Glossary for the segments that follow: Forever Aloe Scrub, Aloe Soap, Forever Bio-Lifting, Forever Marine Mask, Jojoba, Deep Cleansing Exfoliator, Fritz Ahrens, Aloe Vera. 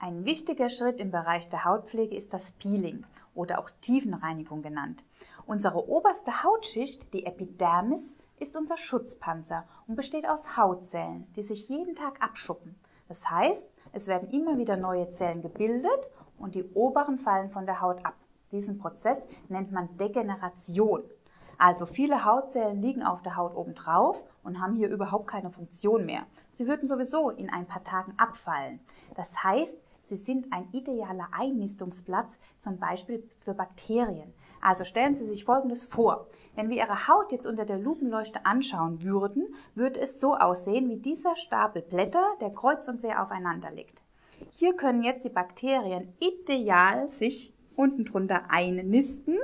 Ein wichtiger Schritt im Bereich der Hautpflege ist das Peeling oder auch Tiefenreinigung genannt. Unsere oberste Hautschicht, die Epidermis, ist unser Schutzpanzer und besteht aus Hautzellen, die sich jeden Tag abschuppen. Das heißt, es werden immer wieder neue Zellen gebildet und die oberen fallen von der Haut ab. Diesen Prozess nennt man Degeneration. Also viele Hautzellen liegen auf der Haut obendrauf und haben hier überhaupt keine Funktion mehr. Sie würden sowieso in ein paar Tagen abfallen. Das heißt, sie sind ein idealer Einnistungsplatz, zum Beispiel für Bakterien. Also stellen Sie sich Folgendes vor. Wenn wir Ihre Haut jetzt unter der Lupenleuchte anschauen würden, würde es so aussehen wie dieser Stapel Blätter, der kreuz und quer aufeinander liegt. Hier können jetzt die Bakterien ideal sich unten drunter einnisten.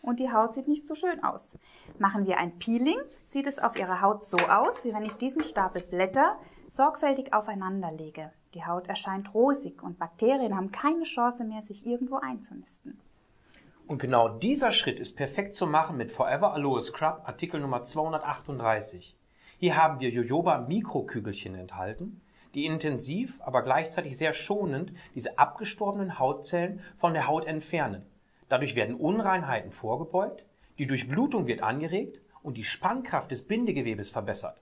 Und die Haut sieht nicht so schön aus. Machen wir ein Peeling, sieht es auf Ihrer Haut so aus, wie wenn ich diesen Stapel Blätter sorgfältig aufeinander lege. Die Haut erscheint rosig und Bakterien haben keine Chance mehr, sich irgendwo einzunisten. Und genau dieser Schritt ist perfekt zu machen mit Forever Aloe Scrub, Artikel Nummer 238. Hier haben wir Jojoba-Mikrokügelchen enthalten, die intensiv, aber gleichzeitig sehr schonend diese abgestorbenen Hautzellen von der Haut entfernen. Dadurch werden Unreinheiten vorgebeugt, die Durchblutung wird angeregt und die Spannkraft des Bindegewebes verbessert.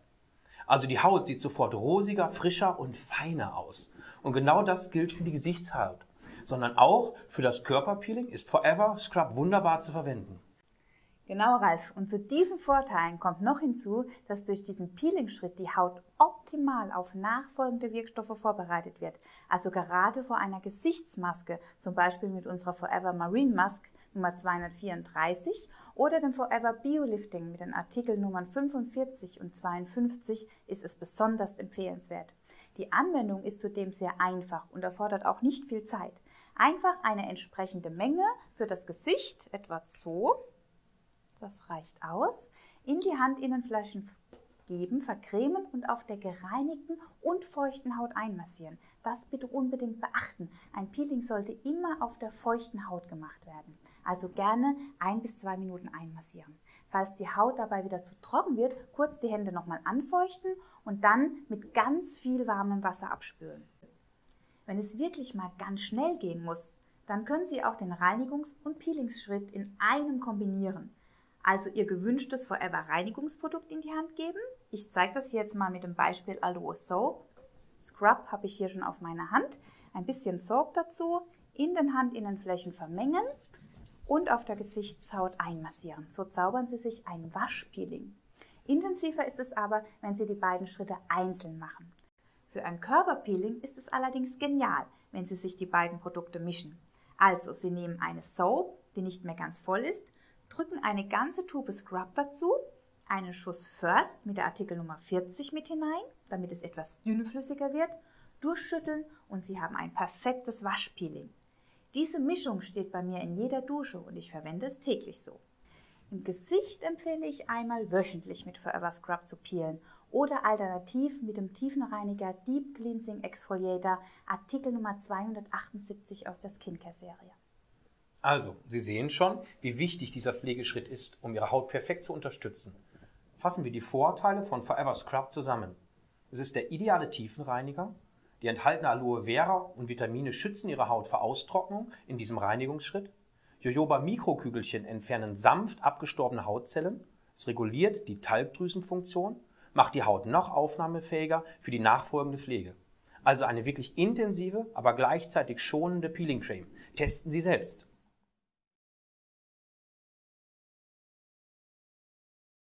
Also die Haut sieht sofort rosiger, frischer und feiner aus. Und genau das gilt für die Gesichtshaut, sondern auch für das Körperpeeling ist Forever Scrub wunderbar zu verwenden. Genau, Ralf. Und zu diesen Vorteilen kommt noch hinzu, dass durch diesen Peeling-Schritt die Haut optimal auf nachfolgende Wirkstoffe vorbereitet wird. Also gerade vor einer Gesichtsmaske, zum Beispiel mit unserer Forever Marine Mask Nummer 234 oder dem Forever Bio-Lifting mit den Artikeln Nummern 45 und 52 ist es besonders empfehlenswert. Die Anwendung ist zudem sehr einfach und erfordert auch nicht viel Zeit. Einfach eine entsprechende Menge für das Gesicht, etwa so, das reicht aus, in die Handinnenflächen geben, vercremen und auf der gereinigten und feuchten Haut einmassieren. Das bitte unbedingt beachten. Ein Peeling sollte immer auf der feuchten Haut gemacht werden. Also gerne 1 bis 2 Minuten einmassieren. Falls die Haut dabei wieder zu trocken wird, kurz die Hände nochmal anfeuchten und dann mit ganz viel warmem Wasser abspülen. Wenn es wirklich mal ganz schnell gehen muss, dann können Sie auch den Reinigungs- und Peelingsschritt in einem kombinieren. Also Ihr gewünschtes Forever-Reinigungsprodukt in die Hand geben. Ich zeige das jetzt mal mit dem Beispiel Aloe Soap. Scrub habe ich hier schon auf meiner Hand. Ein bisschen Soap dazu, in den Handinnenflächen vermengen und auf der Gesichtshaut einmassieren. So zaubern Sie sich ein Waschpeeling. Intensiver ist es aber, wenn Sie die beiden Schritte einzeln machen. Für ein Körperpeeling ist es allerdings genial, wenn Sie sich die beiden Produkte mischen. Also Sie nehmen eine Soap, die nicht mehr ganz voll ist, drücken eine ganze Tube Scrub dazu, einen Schuss First mit der Artikelnummer 40 mit hinein, damit es etwas dünnflüssiger wird, durchschütteln und Sie haben ein perfektes Waschpeeling. Diese Mischung steht bei mir in jeder Dusche und ich verwende es täglich so. Im Gesicht empfehle ich einmal wöchentlich mit Forever Scrub zu peelen oder alternativ mit dem Tiefenreiniger Deep Cleansing Exfoliator Artikelnummer 278 aus der Skincare-Serie. Also, Sie sehen schon, wie wichtig dieser Pflegeschritt ist, um Ihre Haut perfekt zu unterstützen. Fassen wir die Vorteile von Forever Scrub zusammen. Es ist der ideale Tiefenreiniger, die enthaltene Aloe-Vera und Vitamine schützen Ihre Haut vor Austrocknung in diesem Reinigungsschritt. Jojoba-Mikrokügelchen entfernen sanft abgestorbene Hautzellen, es reguliert die Talgdrüsenfunktion, macht die Haut noch aufnahmefähiger für die nachfolgende Pflege. Also eine wirklich intensive, aber gleichzeitig schonende Peeling-Creme. Testen Sie selbst!